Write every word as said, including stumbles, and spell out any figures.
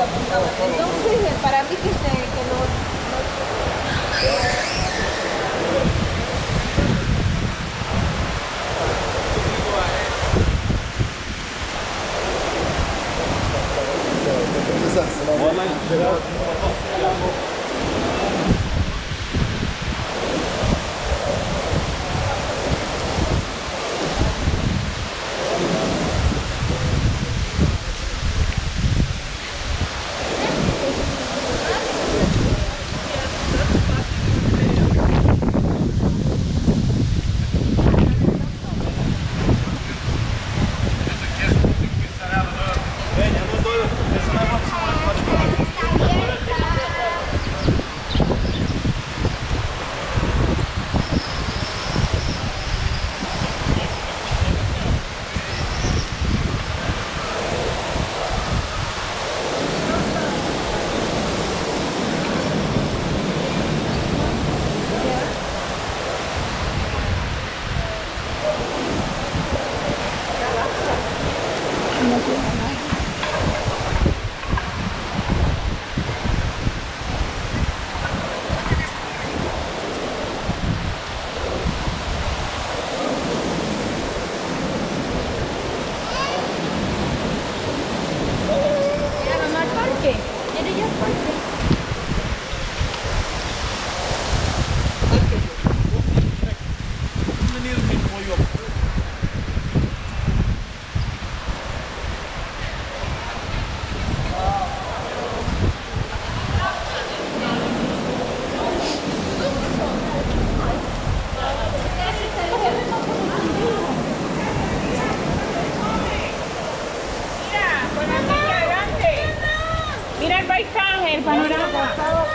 todo apuntado. Entonces, para mí que se que lo... Hola. El panorama.